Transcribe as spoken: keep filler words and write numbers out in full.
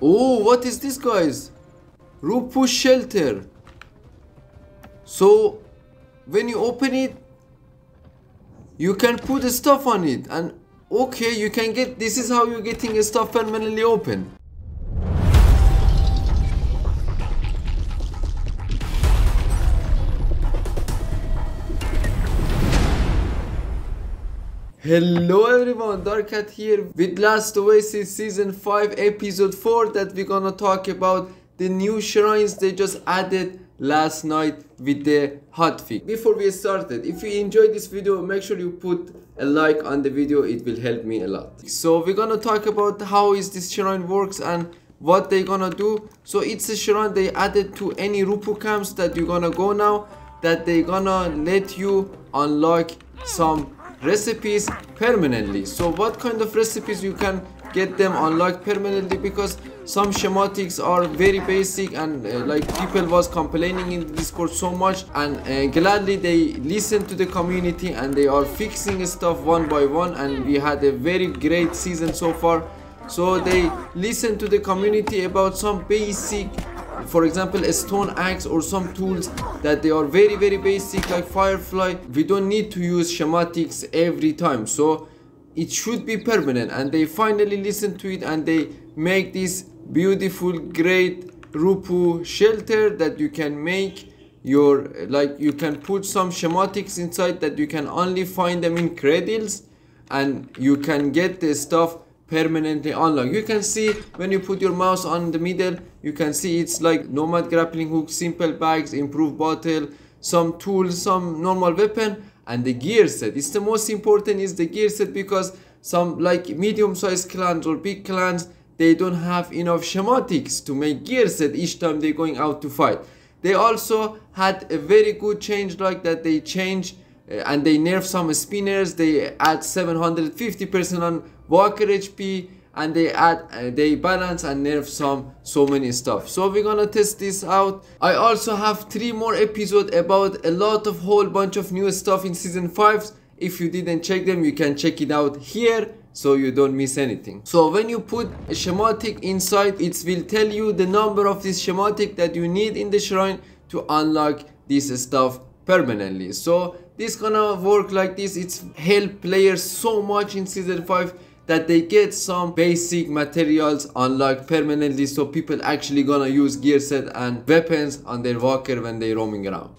Oh, what is this, guys? Rupu shelter. So when you open it, you can put stuff on it, and okay, you can get, this is how you're getting stuff permanently open. Hello everyone, Dark Hat here with Last Oasis Season five Episode four that we're gonna talk about the new shrines they just added last night with the hotfix. Before we started, if you enjoyed this video, make sure you put a like on the video, it will help me a lot. So we're gonna talk about how is this shrine works and what they're gonna do. So it's a shrine they added to any Rupu camps that you're gonna go now, that they're gonna let you unlock some recipes permanently. So what kind of recipes you can get them unlocked permanently, because some schematics are very basic and uh, like people was complaining in Discord so much, and uh, gladly they listened to the community and they are fixing stuff one by one, and we had a very great season so far. So they listened to the community about some basic, for example a stone axe or some tools that they are very very basic, like firefly. We don't need to use schematics every time, so it should be permanent, and they finally listen to it and they make this beautiful great Rupu shelter that you can make your, like you can put some schematics inside that you can only find them in cradles, and you can get the stuff permanently unlocked. You can see when you put your mouse on the middle, you can see it's like nomad grappling hook, simple bags, improved bottle, some tools, some normal weapon, and the gear set. It's the most important is the gear set, because some like medium-sized clans or big clans, they don't have enough schematics to make gear set each time they're going out to fight. They also had a very good change, like that they changed and they nerf some spinners, they add seven hundred fifty percent on walker H P, and they add uh, they balance and nerf some so many stuff. So we're gonna test this out. I also have three more episodes about a lot of whole bunch of new stuff in season five. If you didn't check them, you can check it out here so you don't miss anything. So when you put a schematic inside, it will tell you the number of this schematic that you need in the shrine to unlock this stuff permanently. So this gonna work like this. It's helped players so much in season five that they get some basic materials unlocked permanently, so people actually gonna use gear set and weapons on their walker when they roaming around.